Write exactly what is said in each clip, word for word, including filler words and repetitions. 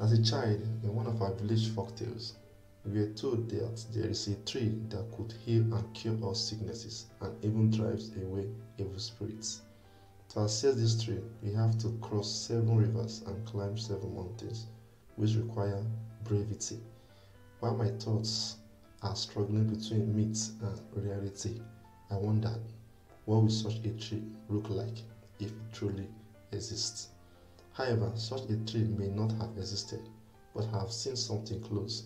As a child, in one of our village folktales, we were told that there is a tree that could heal and cure all sicknesses and even drives away evil spirits. To access this tree, we have to cross seven rivers and climb seven mountains, which require bravity. While my thoughts are struggling between myth and reality, I wonder, what would such a tree look like if it truly exists? However, such a tree may not have existed, but I have seen something close.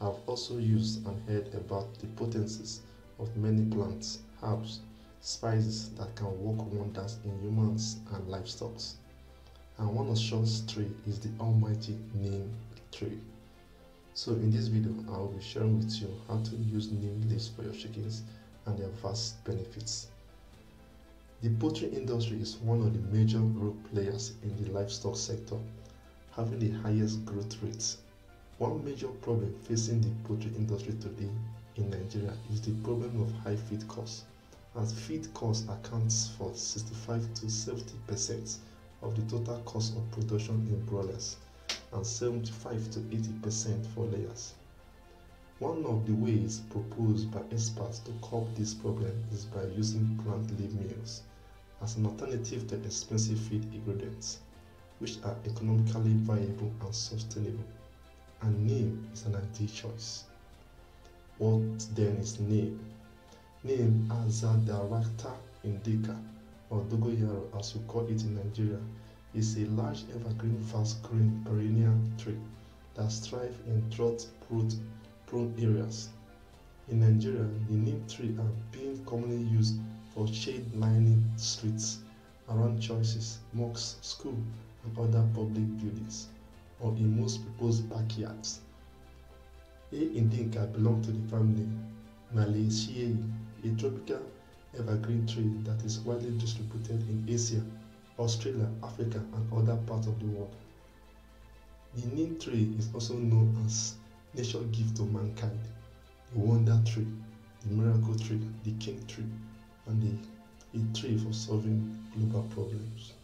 I have also used and heard about the potencies of many plants, herbs, spices that can work wonders in humans and livestock. And one of such tree is the almighty neem tree. So in this video, I will be sharing with you how to use neem leaves for your chickens and their vast benefits. The poultry industry is one of the major role players in the livestock sector, having the highest growth rates. One major problem facing the poultry industry today in Nigeria is the problem of high feed costs, as feed cost accounts for sixty-five to seventy percent of the total cost of production in broilers and seventy-five to eighty percent for layers. One of the ways proposed by experts to curb this problem is by using plant leaf meals as an alternative to expensive feed ingredients, which are economically viable and sustainable. And neem is an ideal choice. What then is neem? Neem, Azadirachta indica, or dogoyaro as we call it in Nigeria, is a large evergreen fast-growing perennial tree that thrives in drought-prone areas. In Nigeria, the neem tree are being commonly used for shade lining streets around churches, mosques, schools, and other public buildings, or in most people's backyards. A indica belongs to the family Meliaceae, a tropical evergreen tree that is widely distributed in Asia, Australia, Africa, and other parts of the world. The neem tree is also known as nature's gift to mankind, the wonder tree, the miracle tree, the king tree, and the, a tree for solving global problems.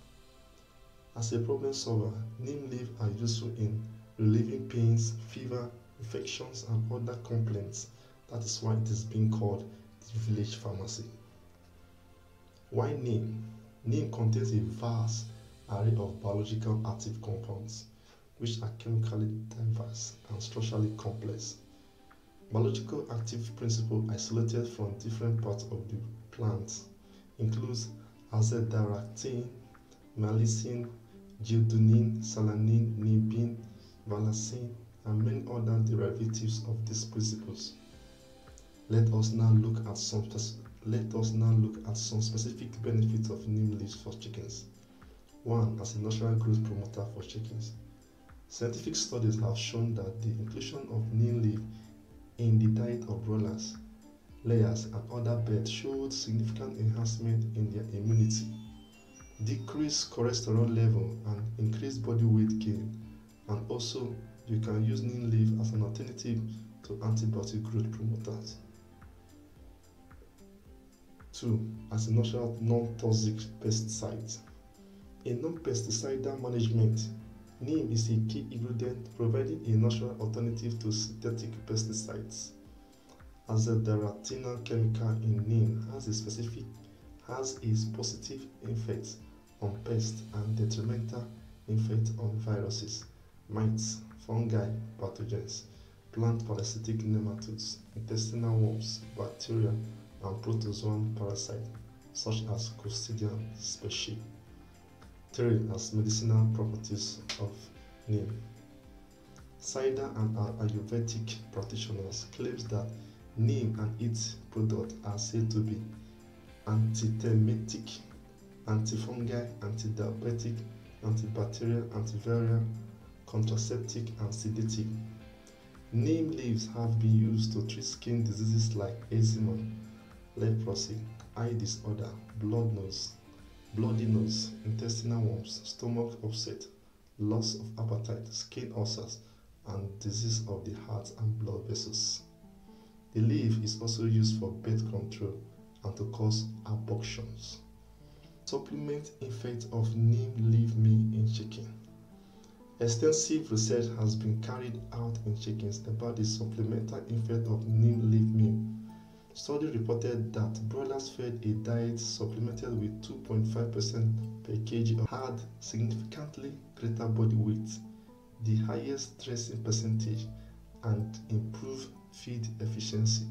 As a problem solver, neem leaves are useful in relieving pains, fever, infections, and other complaints. That is why it is being called the village pharmacy. Why neem? Neem contains a vast array of biological active compounds, which are chemically diverse and structurally complex. Biological active principles isolated from different parts of the plant includes azadirachtin, melicin, gildonin, salanin, nibin, valacin, and many other derivatives of these principles. Let us now look at some let us now look at some specific benefits of neem leaves for chickens. One, as a natural growth promoter for chickens. Scientific studies have shown that the inclusion of neem leaf in the diet of broilers, layers, and other birds showed significant enhancement in their immunity, decreased cholesterol level, and increased body weight gain. And also, you can use neem leaf as an alternative to antibiotic growth promoters. Two, as a natural non-toxic pesticide. In non-pesticidal management, neem is a key ingredient providing a natural alternative to synthetic pesticides. Azadirachtin chemical in neem has a specific has a positive effect on pests and detrimental effect on viruses, mites, fungi, pathogens, plant parasitic nematodes, intestinal worms, bacteria, and protozoan parasites such as coccidia species. Three, as medicinal properties of neem. Cider and Ayurvedic practitioners claim that neem and its products are said to be antitemetic, antifungal, antidiabetic, antibacterial, antiviral, contraceptive, and sedative. Neem leaves have been used to treat skin diseases like eczema, leprosy, eye disorder, blood nose, bloody nose, intestinal worms, stomach upset, loss of appetite, skin ulcers, and disease of the heart and blood vessels. The leaf is also used for birth control and to cause abortions. Supplement effect of neem leaf meal in chicken. Extensive research has been carried out in chickens about the supplemental effect of neem leaf meal. Study reported that broilers fed a diet supplemented with two point five percent per kg had significantly greater body weight, the highest dressing percentage, and improved feed efficiency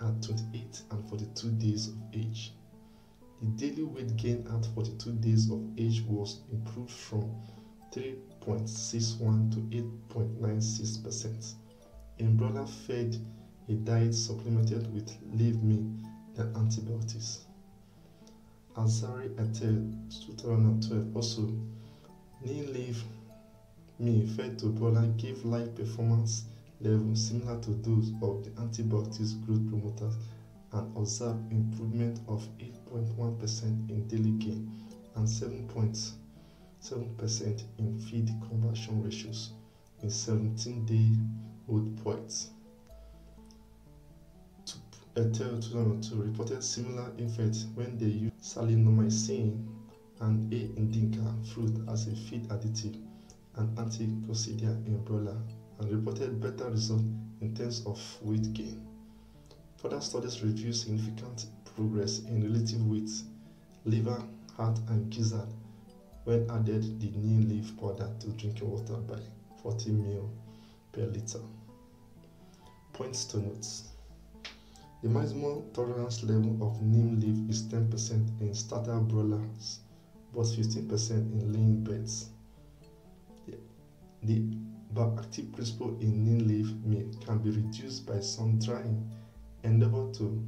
at twenty-eight and forty-two days of age. The daily weight gain at forty-two days of age was improved from three point six one to eight point nine six percent. In broiler fed a diet supplemented with leaf meal and antibiotics. Azari et al. two thousand twelve also, neem leaf meal fed to broiler gave like performance levels similar to those of the antibiotics growth promoters and observed improvement of eight point one percent in daily gain and seven point seven percent in feed conversion ratios in seventeen-day-old poults. Tu et al. two thousand two reported similar effects when they used salinomycin and Azadirachta indica fruit as a feed additive and anti-coccidia in broiler, and reported better results in terms of weight gain. Further studies reviewed significant progress in relative weight, liver, heart, and gizzard when added the neem leaf powder to drinking water by forty milliliters per liter. Points to note: the maximum tolerance level of neem leaf is ten percent in starter broilers, but fifteen percent in laying birds. The, the bioactive principle in neem leaf meal can be reduced by sun drying, endeavor to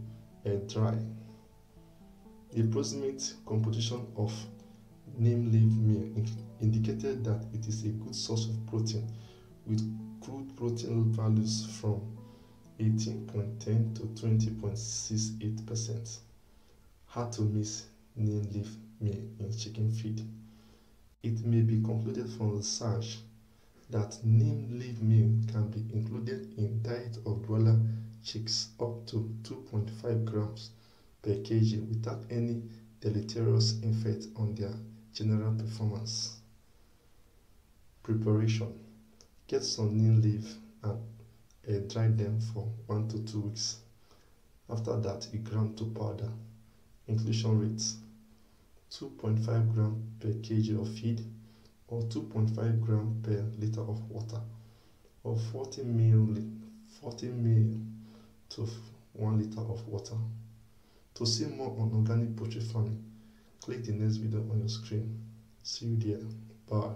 air dry. The approximate composition of neem leaf meal indicated that it is a good source of protein, with crude protein values from eighteen point one zero to twenty point six eight percent. Hard to miss neem leaf meal in chicken feed. It may be concluded from research that neem leaf meal can be included in diet of broiler chicks up to two point five grams per kg without any deleterious effect on their general performance. Preparation: get some neem leaf and air dry them for one to two weeks. After that, you grind to powder. Inclusion rate: two point five grams per kg of feed, or two point five grams per liter of water, or forty milliliters to one liter of water. To see more on organic poultry farming, click the next video on your screen. See you there. Bye.